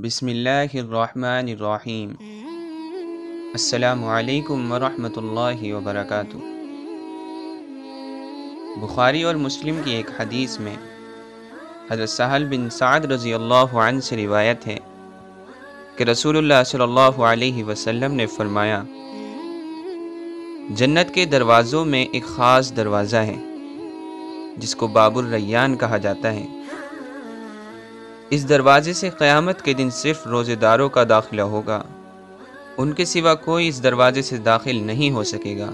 बिस्मिल्लाहिर्रहमानिर्रहीम। अस्सलामु अलैकुम वरहमतुल्लाहि वबरकातुह। बुखारी और मुस्लिम की एक हदीस में हज़रत सहल बिन साद रज़ी अल्लाहु अन्हु से रिवायत है कि रसूलुल्लाह सल्लल्लाहु अलैहि वसल्लम ने फरमाया, जन्नत के दरवाज़ों में एक ख़ास दरवाज़ा है जिसको बाब अल-रय्यान कहा जाता है। इस दरवाज़े से क़यामत के दिन सिर्फ रोज़ेदारों का दाखिला होगा, उनके सिवा कोई इस दरवाज़े से दाखिल नहीं हो सकेगा।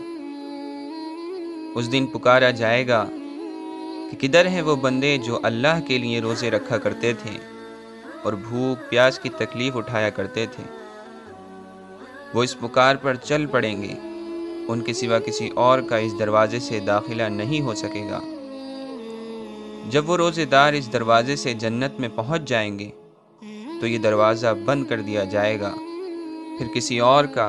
उस दिन पुकारा जाएगा कि किधर हैं वो बंदे जो अल्लाह के लिए रोज़े रखा करते थे और भूख प्यास की तकलीफ़ उठाया करते थे। वो इस पुकार पर चल पड़ेंगे, उनके सिवा किसी और का इस दरवाज़े से दाखिला नहीं हो सकेगा। जब वो रोज़ेदार इस दरवाज़े से जन्नत में पहुंच जाएंगे तो ये दरवाज़ा बंद कर दिया जाएगा, फिर किसी और का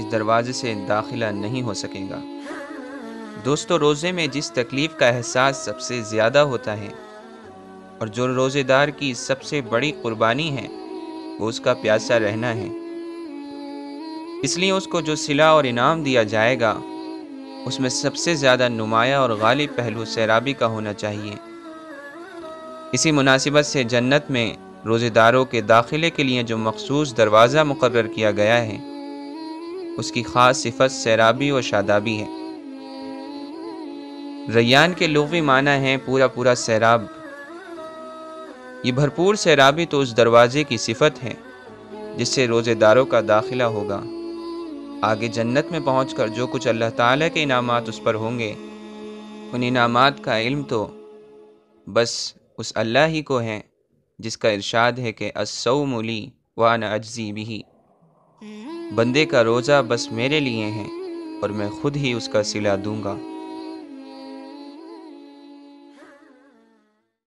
इस दरवाज़े से दाखिला नहीं हो सकेगा। दोस्तों, रोज़े में जिस तकलीफ़ का एहसास सबसे ज़्यादा होता है और जो रोज़ेदार की सबसे बड़ी कुर्बानी है, वो उसका प्यासा रहना है। इसलिए उसको जो सिला और इनाम दिया जाएगा उसमें सबसे ज़्यादा नुमाया और गालिब पहलू सैराबी का होना चाहिए। इसी मुनासिबत से जन्नत में रोज़ेदारों के दाखिले के लिए जो मखसूस दरवाज़ा मुकर्रर किया गया है उसकी ख़ास सिफत सैराबी और शादाबी है। रय्यान के लुग़वी माना है पूरा पूरा सैराब। ये भरपूर सैराबी तो उस दरवाज़े की सिफत है जिससे रोज़ेदारों का दाखिला होगा। आगे जन्नत में पहुंचकर जो कुछ अल्लाह ताला के इनामात उस पर होंगे, उन इनामात का इल्म तो बस उस अल्लाह ही को है जिसका इरशाद है कि अस्सौमु ली व अना अज्जी बिही। बंदे का रोज़ा बस मेरे लिए है और मैं खुद ही उसका सिला दूंगा।